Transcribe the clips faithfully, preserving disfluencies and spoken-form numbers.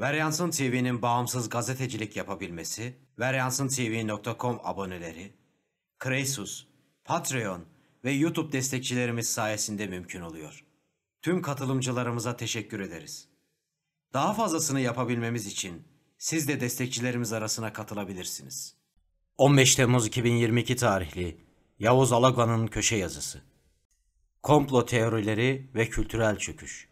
Veryansın T V'nin bağımsız gazetecilik yapabilmesi, Veryansın TV nokta com aboneleri, Kresus, Patreon ve YouTube destekçilerimiz sayesinde mümkün oluyor. Tüm katılımcılarımıza teşekkür ederiz. Daha fazlasını yapabilmemiz için siz de destekçilerimiz arasına katılabilirsiniz. on beş Temmuz iki bin yirmi iki tarihli Yavuz Alogan'ın köşe yazısı. Komplo teorileri ve kültürel çöküş.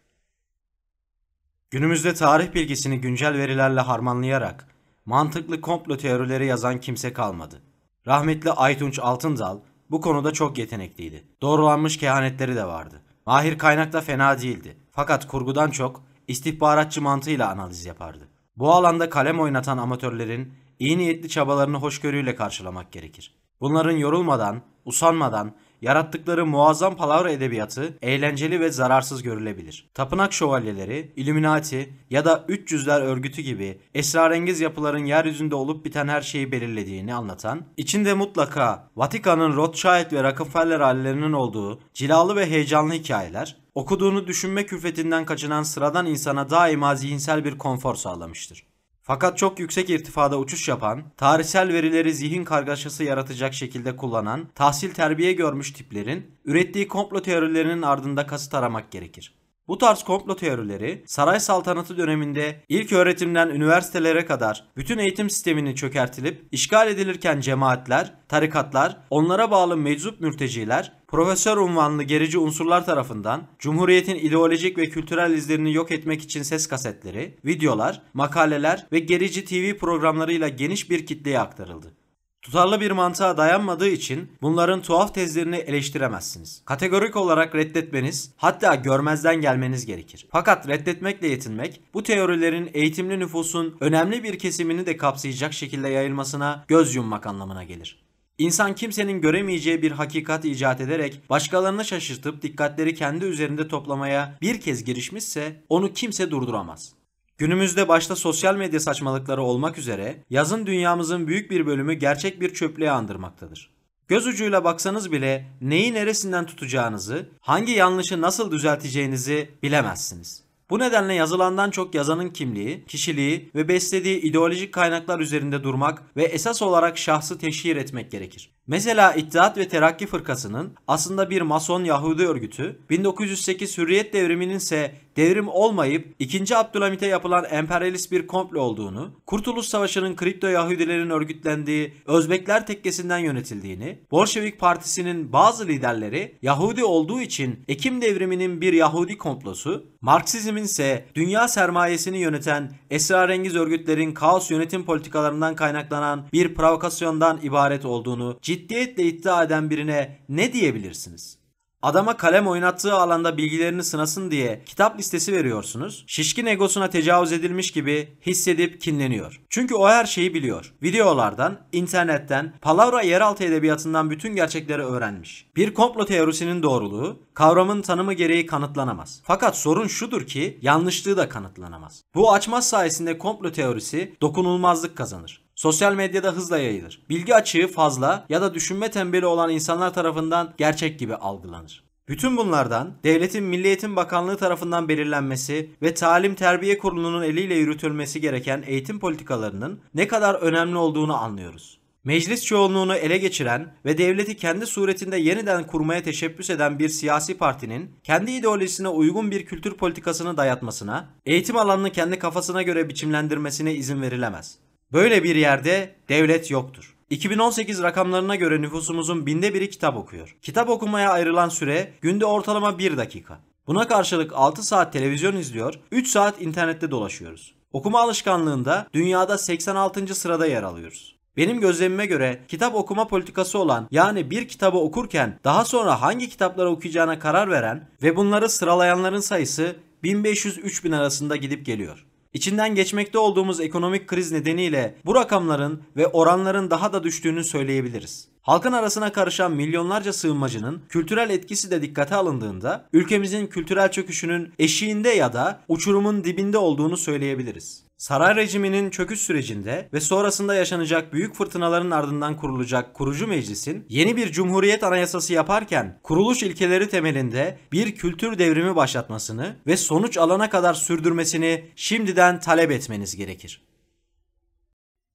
Günümüzde tarih bilgisini güncel verilerle harmanlayarak mantıklı komplo teorileri yazan kimse kalmadı. Rahmetli Aytunç Altındal bu konuda çok yetenekliydi. Doğrulanmış kehanetleri de vardı. Mahir kaynakta fena değildi. Fakat kurgudan çok istihbaratçı mantığıyla analiz yapardı. Bu alanda kalem oynatan amatörlerin iyi niyetli çabalarını hoşgörüyle karşılamak gerekir. Bunların yorulmadan, usanmadan yarattıkları muazzam palavra edebiyatı eğlenceli ve zararsız görülebilir. Tapınak Şövalyeleri, Illuminati ya da üç yüzler örgütü gibi esrarengiz yapıların yeryüzünde olup biten her şeyi belirlediğini anlatan, içinde mutlaka Vatikan'ın Rothschild ve Rockefeller ailelerinin olduğu cilalı ve heyecanlı hikayeler, okuduğunu düşünme külfetinden kaçınan sıradan insana daima zihinsel bir konfor sağlamıştır. Fakat çok yüksek irtifada uçuş yapan, tarihsel verileri zihin kargaşası yaratacak şekilde kullanan, tahsil terbiye görmüş tiplerin ürettiği komplo teorilerinin ardında kasıt aramak gerekir. Bu tarz komplo teorileri saray saltanatı döneminde ilk öğretimden üniversitelere kadar bütün eğitim sistemini çökertilip işgal edilirken cemaatler, tarikatlar, onlara bağlı meczup mürteciler, profesör unvanlı gerici unsurlar tarafından Cumhuriyet'in ideolojik ve kültürel izlerini yok etmek için ses kasetleri, videolar, makaleler ve gerici T V programlarıyla geniş bir kitleye aktarıldı. Tutarlı bir mantığa dayanmadığı için bunların tuhaf tezlerini eleştiremezsiniz. Kategorik olarak reddetmeniz, hatta görmezden gelmeniz gerekir. Fakat reddetmekle yetinmek, bu teorilerin eğitimli nüfusun önemli bir kesimini de kapsayacak şekilde yayılmasına göz yummak anlamına gelir. İnsan kimsenin göremeyeceği bir hakikat icat ederek başkalarını şaşırtıp dikkatleri kendi üzerinde toplamaya bir kez girişmişse onu kimse durduramaz. Günümüzde başta sosyal medya saçmalıkları olmak üzere yazın dünyamızın büyük bir bölümü gerçek bir çöplüğe andırmaktadır. Göz ucuyla baksanız bile neyi neresinden tutacağınızı, hangi yanlışı nasıl düzelteceğinizi bilemezsiniz. Bu nedenle yazılandan çok yazanın kimliği, kişiliği ve beslediği ideolojik kaynaklar üzerinde durmak ve esas olarak şahsı teşhir etmek gerekir. Mesela İttihat ve Terakki Fırkası'nın aslında bir Mason Yahudi örgütü, bin dokuz yüz sekiz Hürriyet Devrimi'nin ise devrim olmayıp ikinci Abdülhamit'e yapılan emperyalist bir komplo olduğunu, Kurtuluş Savaşı'nın kripto Yahudilerin örgütlendiği Özbekler Tekkesi'nden yönetildiğini, Bolşevik Partisi'nin bazı liderleri Yahudi olduğu için Ekim Devrimi'nin bir Yahudi komplosu, Marksizm'in ise dünya sermayesini yöneten esrarengiz örgütlerin kaos yönetim politikalarından kaynaklanan bir provokasyondan ibaret olduğunu ciddiyetle iddia eden birine ne diyebilirsiniz? Adama kalem oynattığı alanda bilgilerini sınasın diye kitap listesi veriyorsunuz. Şişkin egosuna tecavüz edilmiş gibi hissedip kinleniyor. Çünkü o her şeyi biliyor. Videolardan, internetten, palavra yeraltı edebiyatından bütün gerçekleri öğrenmiş. Bir komplo teorisinin doğruluğu, kavramın tanımı gereği kanıtlanamaz. Fakat sorun şudur ki yanlışlığı da kanıtlanamaz. Bu açmaz sayesinde komplo teorisi dokunulmazlık kazanır. Sosyal medyada hızla yayılır. Bilgi açığı fazla ya da düşünme tembeli olan insanlar tarafından gerçek gibi algılanır. Bütün bunlardan devletin Milli Eğitim Bakanlığı tarafından belirlenmesi ve Talim Terbiye Kurulu'nun eliyle yürütülmesi gereken eğitim politikalarının ne kadar önemli olduğunu anlıyoruz. Meclis çoğunluğunu ele geçiren ve devleti kendi suretinde yeniden kurmaya teşebbüs eden bir siyasi partinin kendi ideolojisine uygun bir kültür politikasını dayatmasına, eğitim alanını kendi kafasına göre biçimlendirmesine izin verilemez. Böyle bir yerde devlet yoktur. iki bin on sekiz rakamlarına göre nüfusumuzun binde biri kitap okuyor. Kitap okumaya ayrılan süre günde ortalama bir dakika. Buna karşılık altı saat televizyon izliyor, üç saat internette dolaşıyoruz. Okuma alışkanlığında dünyada seksen altıncı sırada yer alıyoruz. Benim gözlemime göre kitap okuma politikası olan, yani bir kitabı okurken daha sonra hangi kitapları okuyacağına karar veren ve bunları sıralayanların sayısı bin beş yüz üç bin arasında gidip geliyor. İçinden geçmekte olduğumuz ekonomik kriz nedeniyle bu rakamların ve oranların daha da düştüğünü söyleyebiliriz. Halkın arasına karışan milyonlarca sığınmacının kültürel etkisi de dikkate alındığında ülkemizin kültürel çöküşünün eşiğinde ya da uçurumun dibinde olduğunu söyleyebiliriz. Saray rejiminin çöküş sürecinde ve sonrasında yaşanacak büyük fırtınaların ardından kurulacak kurucu meclisin yeni bir cumhuriyet anayasası yaparken kuruluş ilkeleri temelinde bir kültür devrimi başlatmasını ve sonuç alana kadar sürdürmesini şimdiden talep etmeniz gerekir.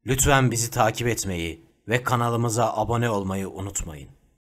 Lütfen bizi takip etmeyi ve kanalımıza abone olmayı unutmayın.